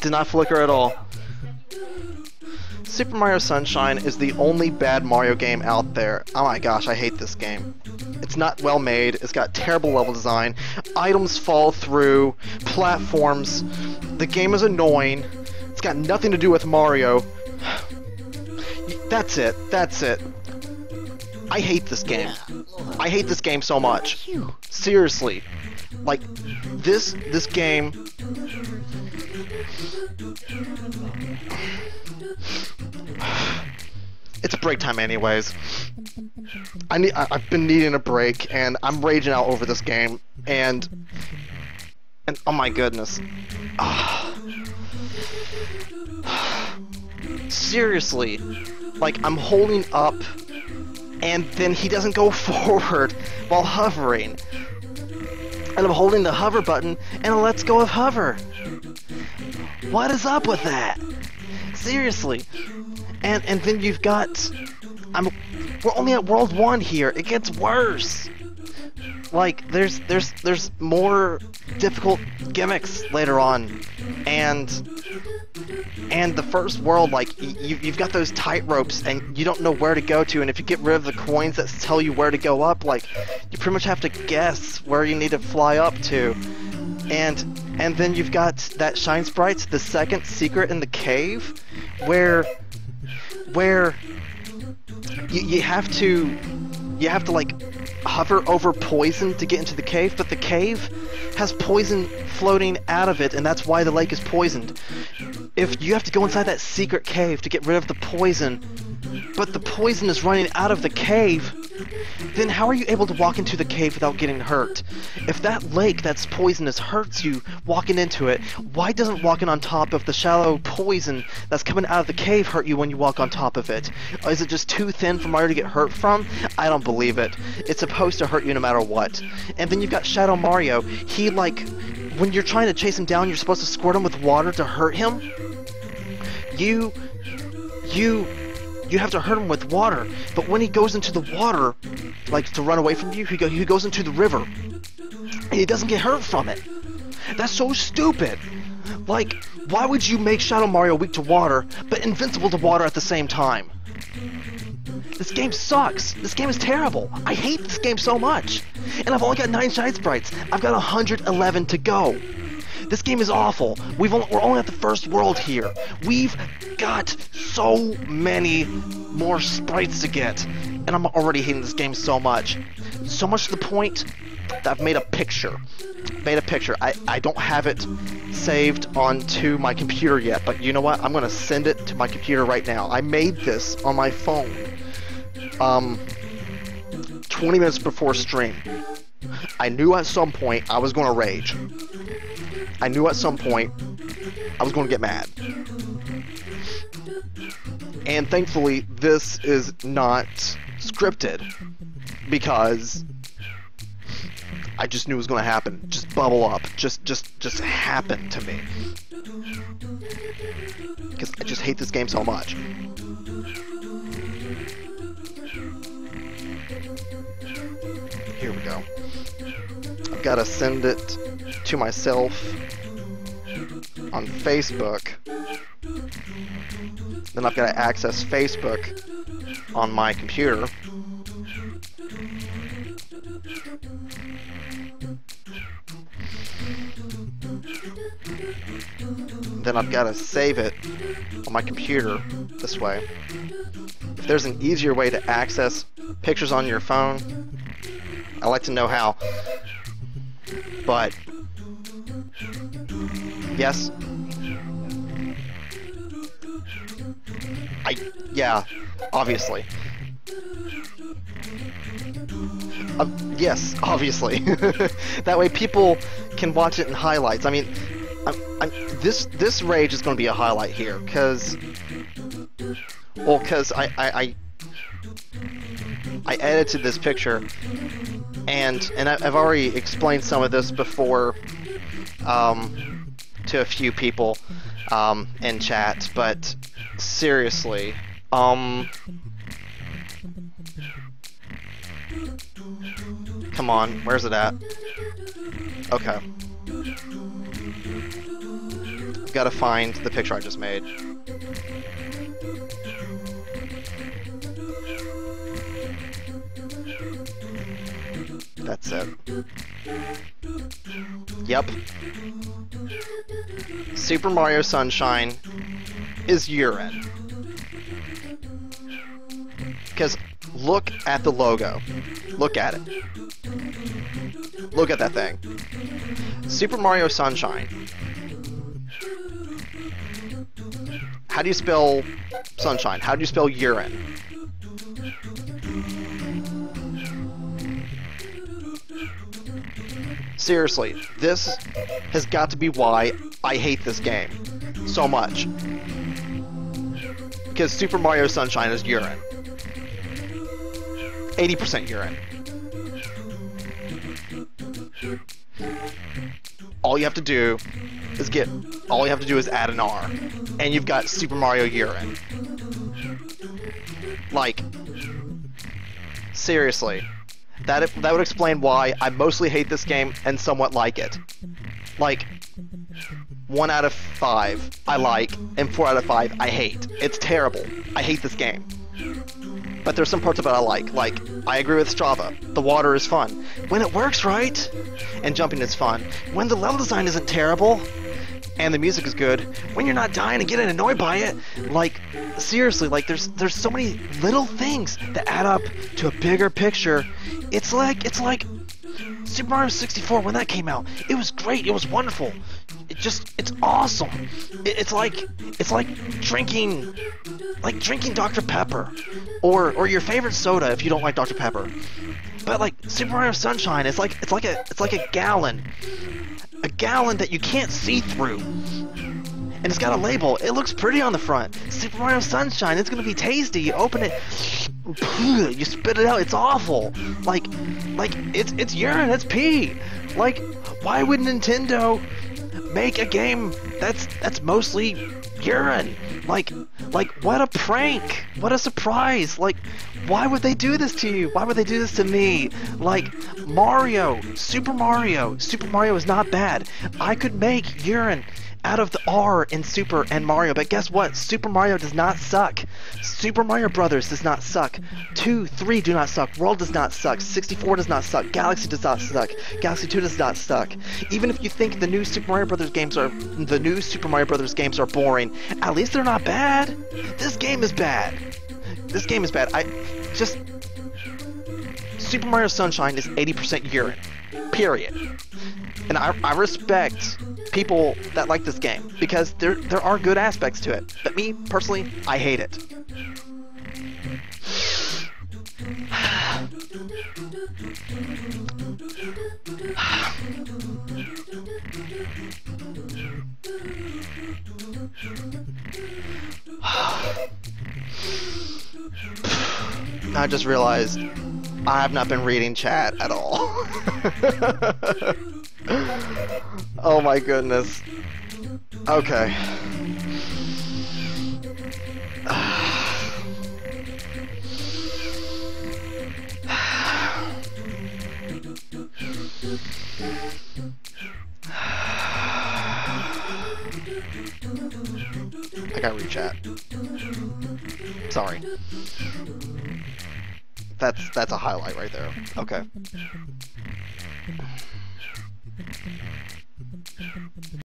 did not flicker at all. Super Mario Sunshine is the only bad Mario game out there. Oh my gosh, I hate this game. It's not well made, it's got terrible level design, items fall through, platforms, the game is annoying, it's got nothing to do with Mario. That's it, that's it. I hate this game. I hate this game so much. Seriously. Like, this game... It's break time anyways. I've been needing a break, and I'm raging out over this game, and oh my goodness. Seriously. Like, I'm holding up, and then he doesn't go forward while hovering. And I'm holding the hover button, and it lets go of hover. What is up with that? Seriously. And then you've got... We're only at World 1 here. It gets worse. Like, there's more difficult gimmicks later on. And the first world, like, you've got those tight ropes, and you don't know where to go to, and if you get rid of the coins that tell you where to go up, like, you pretty much have to guess where you need to fly up to. And then you've got that Shine Sprites, the second secret in the cave, where you have to, like, hover over poison to get into the cave, but the cave has poison floating out of it, and that's why the lake is poisoned. If you have to go inside that secret cave to get rid of the poison, but the poison is running out of the cave, then how are you able to walk into the cave without getting hurt? If that lake that's poisonous hurts you walking into it, why doesn't walking on top of the shallow poison that's coming out of the cave hurt you when you walk on top of it? Or is it just too thin for Mario to get hurt from? I don't believe it. It's supposed to hurt you no matter what. And then you've got Shadow Mario. He, like, when you're trying to chase him down, you're supposed to squirt him with water to hurt him? You have to hurt him with water, but when he goes into the water, like, to run away from you, he goes into the river, and he doesn't get hurt from it. That's so stupid! Like, why would you make Shadow Mario weak to water, but invincible to water at the same time? This game sucks! This game is terrible! I hate this game so much! And I've only got 9 Shine Sprites! I've got 111 to go! This game is awful. We're only at the first world here. We've got so many more sprites to get, and I'm already hating this game so much. So much to the point that I've made a picture. I don't have it saved onto my computer yet, but you know what? I'm gonna send it to my computer right now. I made this on my phone 20 minutes before stream. I knew at some point I was gonna rage. I knew at some point I was going to get mad. And thankfully, this is not scripted, because I just knew it was going to happen. Just bubble up. Just happen to me. Because I just hate this game so much. Here we go. I've got to send it to myself on Facebook. Then I've got to access Facebook on my computer. Then I've got to save it on my computer this way. If there's an easier way to access pictures on your phone, I'd like to know how. But yes, yeah, obviously. Yes, obviously. That way people can watch it in highlights. I mean, this rage is going to be a highlight here, because I edited this picture, and I've already explained some of this before to a few people in chat, but seriously, come on, where's it at? Okay. gotta find the picture I just made. That's it. Yep. Super Mario Sunshine is urine. Because look at the logo. Look at it. Look at that thing. Super Mario Sunshine. How do you spell sunshine? How do you spell urine? Seriously, this has got to be why I hate this game so much. Because Super Mario Sunshine is urine. 80% urine. All you have to do is add an R, and you've got Super Mario urine. Like, seriously, that would explain why I mostly hate this game and somewhat like it. Like, 1 out of 5 I like, and 4 out of 5 I hate. It's terrible. I hate this game. But there's some parts of it I like. Like, I agree with Strava. The water is fun. When it works, right? And jumping is fun. When the level design isn't terrible. And the music is good. When you're not dying and getting annoyed by it. Like, seriously, like, there's so many little things that add up to a bigger picture. It's like Super Mario 64, when that came out, it was great, it was wonderful. It's awesome. It's like drinking Dr. Pepper, or your favorite soda if you don't like Dr. Pepper. But like Super Mario Sunshine, it's like a gallon. A gallon that you can't see through. And it's got a label. It looks pretty on the front. Super Mario Sunshine, it's gonna be tasty. You open it, you spit it out, it's awful. Like it's urine, it's pee. Like, why would Nintendo make a game that's mostly urine? Like what a prank! What a surprise! Like, why would they do this to you? Why would they do this to me? Like, Super Mario is not bad. I could make urine out of the R in Super and Mario, but guess what? Super Mario does not suck. Super Mario Brothers does not suck. 2, 3 do not suck. World does not suck. 64 does not suck. Galaxy does not suck. Galaxy 2 does not suck. Even if you think the new Super Mario Brothers games are boring, at least they're not bad. This game is bad. This game is bad. Super Mario Sunshine is 80% urine. Period. And I respect people that like this game, because there are good aspects to it. But me, personally, I hate it. I just realized I have not been reading chat at all. Oh my goodness. Okay. I gotta read chat. Sorry. That's a highlight right there. Okay.